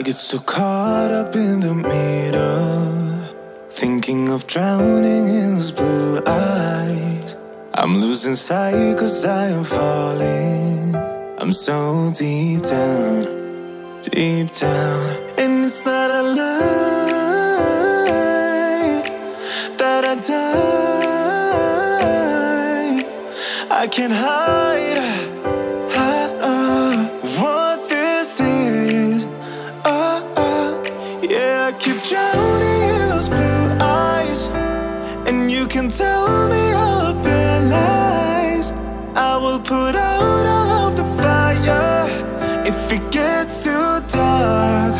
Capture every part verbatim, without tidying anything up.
I get so caught up in the middle, thinking of drowning in those blue eyes. I'm losing sight cause I am falling. I'm so deep down, deep down. And it's not a lie that I die. I can't hide. Keep drowning in those blue eyes, and you can tell me all of your lies. I will put out all of the fire if it gets too dark.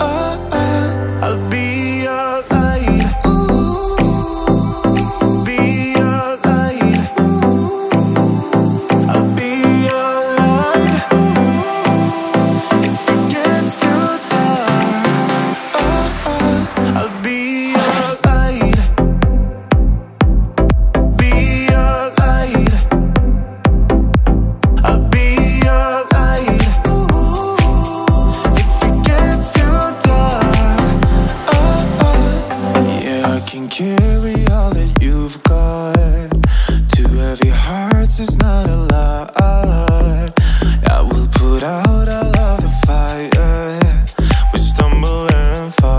Oh, oh, I'll be your light. Ooh, be your light. Ooh, I'll be your light. Ooh, if it gets too dark. I'll be your light, be your light. I'll be your light. Ooh, if it gets too dark. Oh, oh. Yeah, I can carry all that you've got. Two heavy hearts is not a lot. I will put out all of the fire. We stumble and fall.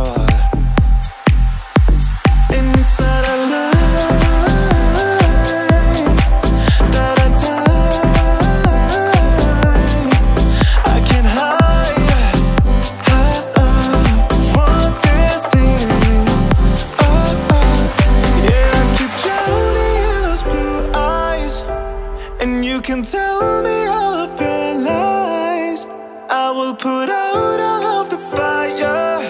Can tell me all of your lies. I will put out all of the fire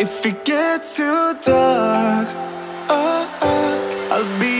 if it gets too dark. Oh, oh, I'll be